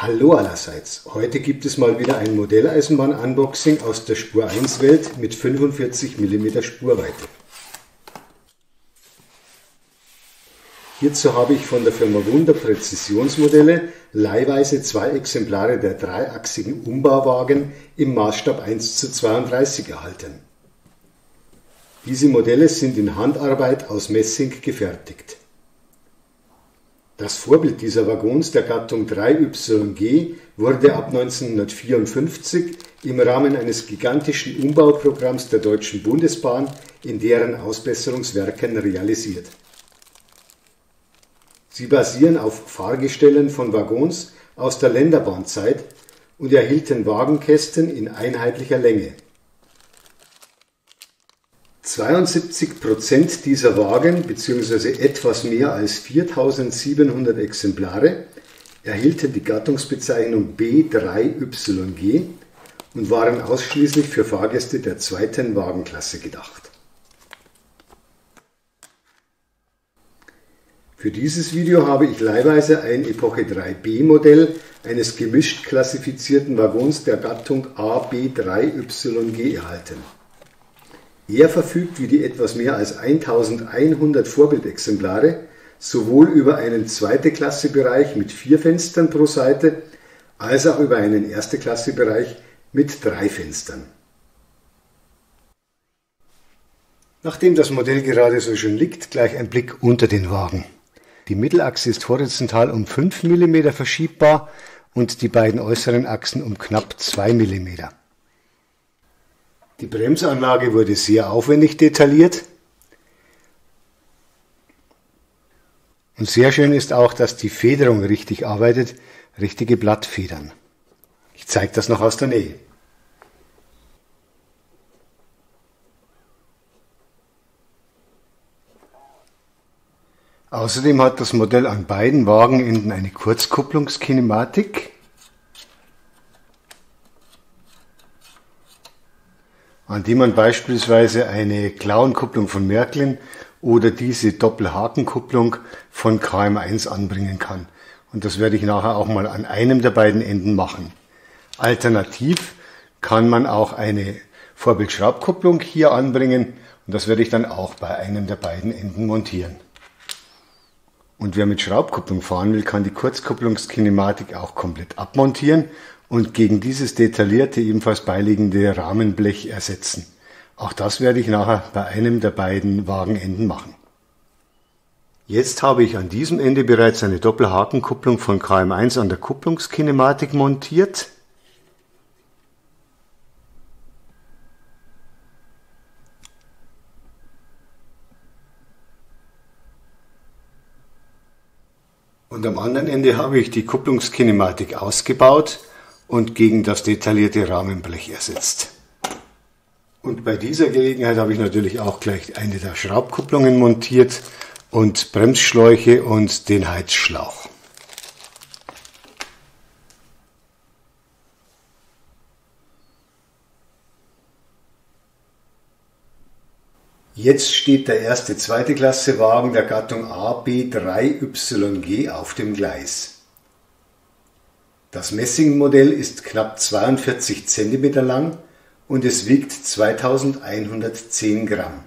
Hallo allerseits, heute gibt es mal wieder ein Modelleisenbahn-Unboxing aus der Spur 1 Welt mit 45 mm Spurweite. Hierzu habe ich von der Firma Wunder Präzisionsmodelle leihweise zwei Exemplare der dreiachsigen Umbauwagen im Maßstab 1:32 erhalten. Diese Modelle sind in Handarbeit aus Messing gefertigt. Das Vorbild dieser Waggons der Gattung 3YG wurde ab 1954 im Rahmen eines gigantischen Umbauprogramms der Deutschen Bundesbahn in deren Ausbesserungswerken realisiert. Sie basieren auf Fahrgestellen von Waggons aus der Länderbahnzeit und erhielten Wagenkästen in einheitlicher Länge. 72% dieser Wagen bzw. etwas mehr als 4700 Exemplare erhielten die Gattungsbezeichnung B3YG und waren ausschließlich für Fahrgäste der zweiten Wagenklasse gedacht. Für dieses Video habe ich leihweise ein Epoche 3B Modell eines gemischt klassifizierten Waggons der Gattung AB3YG erhalten. Er verfügt wie die etwas mehr als 1100 Vorbildexemplare sowohl über einen Zweite-Klasse-Bereich mit 4 Fenstern pro Seite als auch über einen Erste-Klasse-Bereich mit 3 Fenstern. Nachdem das Modell gerade so schön liegt, gleich ein Blick unter den Wagen. Die Mittelachse ist horizontal um 5 mm verschiebbar und die beiden äußeren Achsen um knapp 2 mm. Die Bremsanlage wurde sehr aufwendig detailliert. Und sehr schön ist auch, dass die Federung richtig arbeitet, richtige Blattfedern. Ich zeige das noch aus der Nähe. Außerdem hat das Modell an beiden Wagenenden eine Kurzkupplungskinematik. An die man beispielsweise eine Klauenkupplung von Märklin oder diese Doppelhakenkupplung von KM1 anbringen kann. Und das werde ich nachher auch mal an einem der beiden Enden machen. Alternativ kann man auch eine Vorbildschraubkupplung hier anbringen und das werde ich dann auch bei einem der beiden Enden montieren. Und wer mit Schraubkupplung fahren will, kann die Kurzkupplungskinematik auch komplett abmontieren und gegen dieses detaillierte, ebenfalls beiliegende Rahmenblech ersetzen. Auch das werde ich nachher bei einem der beiden Wagenenden machen. Jetzt habe ich an diesem Ende bereits eine Doppelhakenkupplung von KM1 an der Kupplungskinematik montiert. Und am anderen Ende habe ich die Kupplungskinematik ausgebaut und gegen das detaillierte Rahmenblech ersetzt. Und bei dieser Gelegenheit habe ich natürlich auch gleich eine der Schraubkupplungen montiert und Bremsschläuche und den Heizschlauch. Jetzt steht der erste Zweite-Klasse-Wagen der Gattung AB3YG auf dem Gleis. Das Messingmodell ist knapp 42 cm lang und es wiegt 2110 Gramm.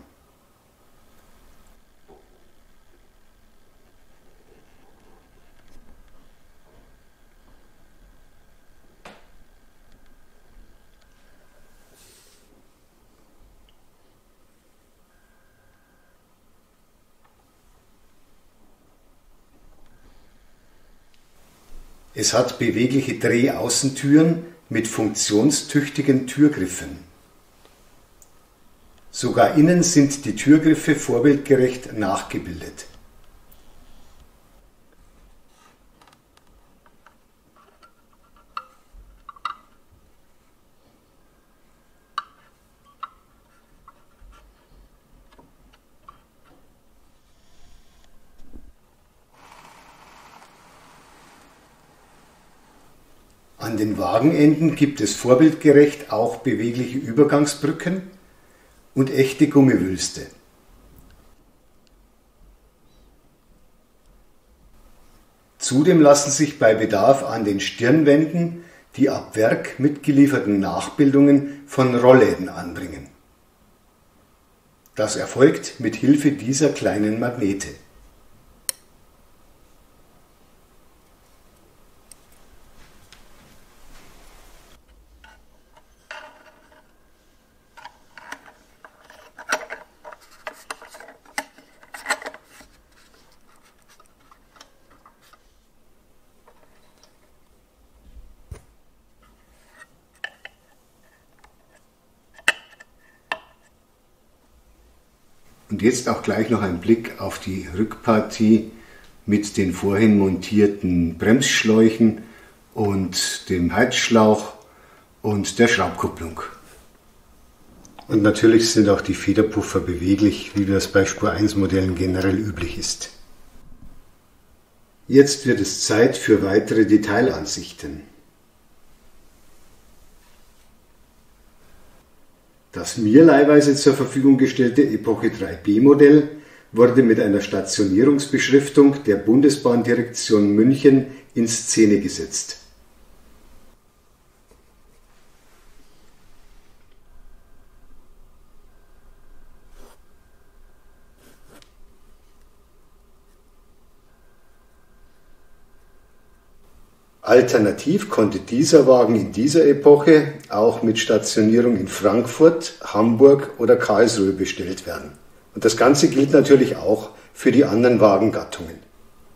Es hat bewegliche Drehaußentüren mit funktionstüchtigen Türgriffen. Sogar innen sind die Türgriffe vorbildgerecht nachgebildet. An den Wagenenden gibt es vorbildgerecht auch bewegliche Übergangsbrücken und echte Gummiwülste. Zudem lassen sich bei Bedarf an den Stirnwänden die ab Werk mitgelieferten Nachbildungen von Rollläden anbringen. Das erfolgt mit Hilfe dieser kleinen Magnete. Und jetzt auch gleich noch ein Blick auf die Rückpartie mit den vorhin montierten Bremsschläuchen und dem Heizschlauch und der Schraubkupplung. Und natürlich sind auch die Federpuffer beweglich, wie das bei Spur 1 Modellen generell üblich ist. Jetzt wird es Zeit für weitere Detailansichten. Das mir leihweise zur Verfügung gestellte Epoche 3B-Modell wurde mit einer Stationierungsbeschriftung der Bundesbahndirektion München in Szene gesetzt. Alternativ konnte dieser Wagen in dieser Epoche auch mit Stationierung in Frankfurt, Hamburg oder Karlsruhe bestellt werden. Und das Ganze gilt natürlich auch für die anderen Wagengattungen.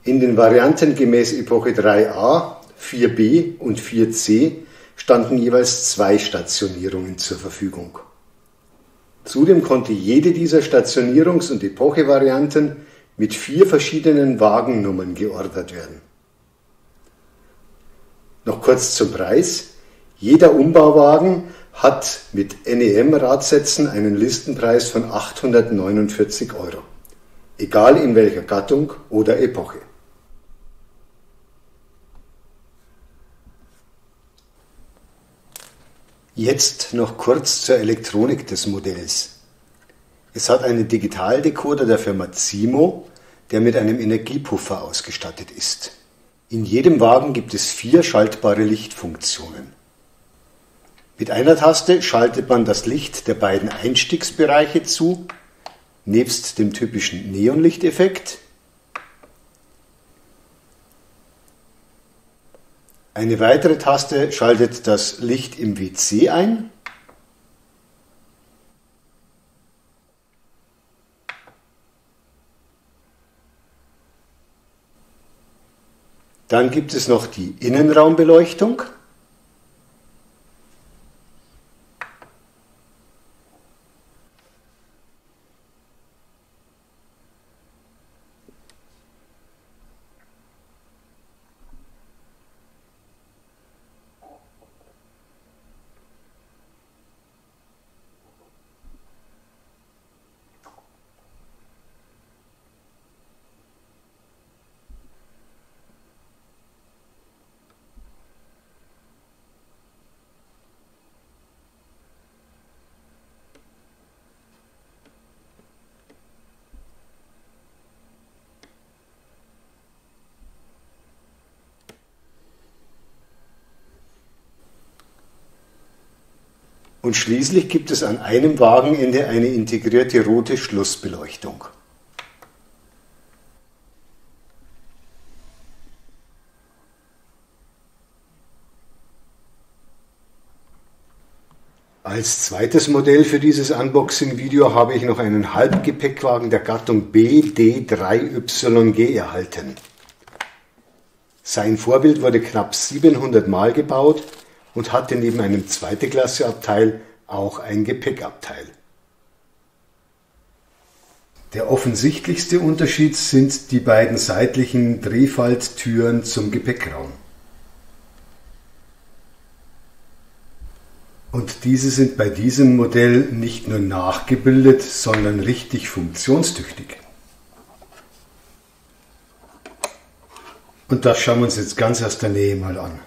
In den Varianten gemäß Epoche 3a, 4b und 4c standen jeweils 2 Stationierungen zur Verfügung. Zudem konnte jede dieser Stationierungs- und Epoche-Varianten mit 4 verschiedenen Wagennummern geordert werden. Noch kurz zum Preis. Jeder Umbauwagen hat mit NEM-Radsätzen einen Listenpreis von 849 €. Egal in welcher Gattung oder Epoche. Jetzt noch kurz zur Elektronik des Modells. Es hat einen Digitaldecoder der Firma Zimo, der mit einem Energiepuffer ausgestattet ist. In jedem Wagen gibt es 4 schaltbare Lichtfunktionen. Mit einer Taste schaltet man das Licht der beiden Einstiegsbereiche zu, nebst dem typischen Neonlichteffekt. Eine weitere Taste schaltet das Licht im WC ein. Dann gibt es noch die Innenraumbeleuchtung. Und schließlich gibt es an einem Wagenende eine integrierte rote Schlussbeleuchtung. Als zweites Modell für dieses Unboxing-Video habe ich noch einen Halbgepäckwagen der Gattung BD3YG erhalten. Sein Vorbild wurde knapp 700 Mal gebaut und hatte neben einem 2. Klasse-Abteil auch ein Gepäckabteil. Der offensichtlichste Unterschied sind die beiden seitlichen Drehfalttüren zum Gepäckraum. Und diese sind bei diesem Modell nicht nur nachgebildet, sondern richtig funktionstüchtig. Und das schauen wir uns jetzt ganz aus der Nähe mal an.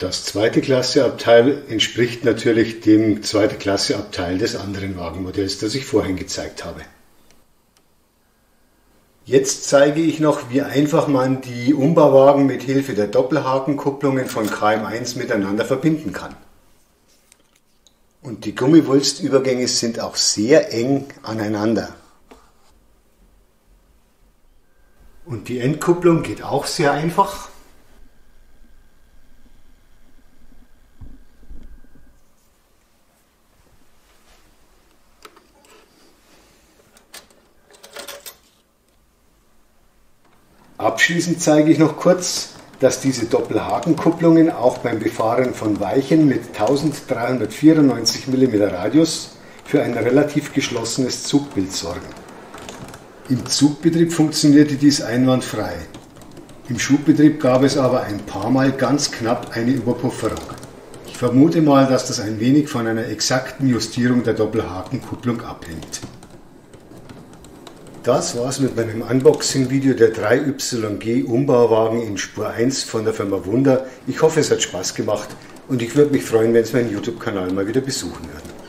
Das zweite Klasseabteil entspricht natürlich dem zweiten Klasseabteil des anderen Wagenmodells, das ich vorhin gezeigt habe. Jetzt zeige ich noch, wie einfach man die Umbauwagen mit Hilfe der Doppelhakenkupplungen von KM1 miteinander verbinden kann. Und die Gummiwulstübergänge sind auch sehr eng aneinander. Und die Entkupplung geht auch sehr einfach. Abschließend zeige ich noch kurz, dass diese Doppelhakenkupplungen auch beim Befahren von Weichen mit 1394 mm Radius für ein relativ geschlossenes Zugbild sorgen. Im Zugbetrieb funktionierte dies einwandfrei. Im Schubbetrieb gab es aber ein paar Mal ganz knapp eine Überpufferung. Ich vermute mal, dass das ein wenig von einer exakten Justierung der Doppelhakenkupplung abhängt. Das war's mit meinem Unboxing-Video der 3YG Umbauwagen in Spur 1 von der Firma Wunder. Ich hoffe, es hat Spaß gemacht und ich würde mich freuen, wenn Sie meinen YouTube-Kanal mal wieder besuchen würden.